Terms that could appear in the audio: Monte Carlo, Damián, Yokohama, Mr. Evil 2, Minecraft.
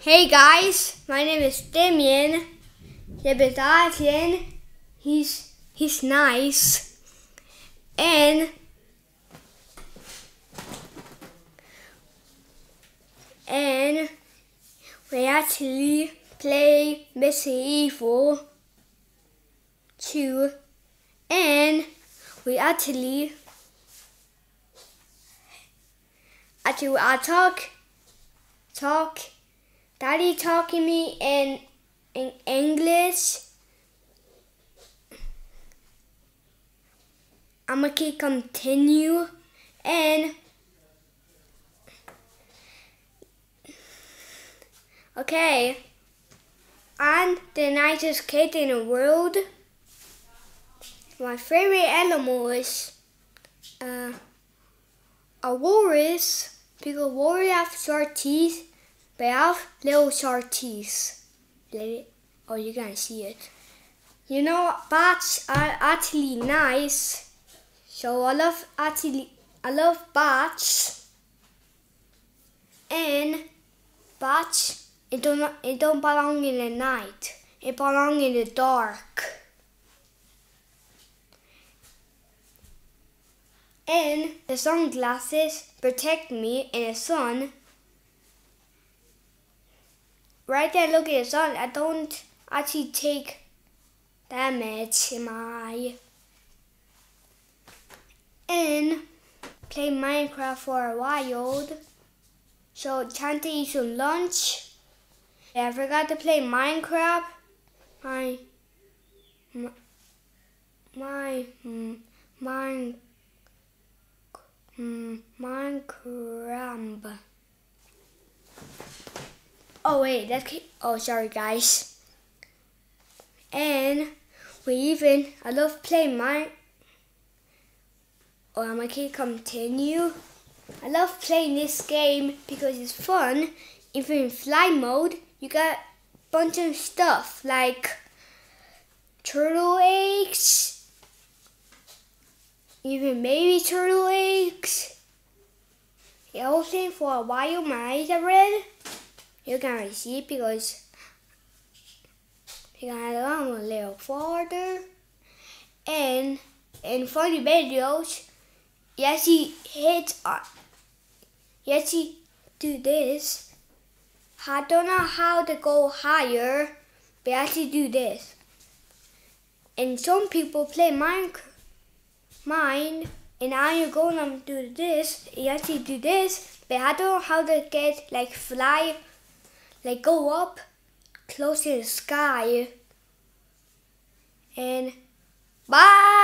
Hey guys, my name is Damien. He's nice. And we actually play Mr. Evil 2, and we I talk. Daddy talking me in English. I'ma keep continue and okay. I'm the nicest kid in the world. My favorite animal is a walrus. People worry have sharp teeth, but I have little sharp teeth. Oh, you can see it. You know, bats are actually nice, so I love bats. And bats, it don't belong in the night. It belong in the dark. And the sunglasses protect me in the sun. Right there, look at the sun. I don't actually take damage in my eye. And play Minecraft for a while. So time to eat some lunch. Yeah, I forgot to play Minecraft. Minecraft. Oh wait, oh sorry guys. And I love playing I can continue. I love playing this game because it's fun. If you're in fly mode, you got a bunch of stuff like turtle eggs. Even baby turtle eggs. The whole thing for a while, my eyes are red. You can see it because I go a little farther. And in funny videos, yes, he hits. Yes, he do this. I don't know how to go higher, but I actually do this. And some people play Minecraft. And I'm gonna do this. You actually do this, but I don't know how to get like fly, like go up close to the sky. And bye.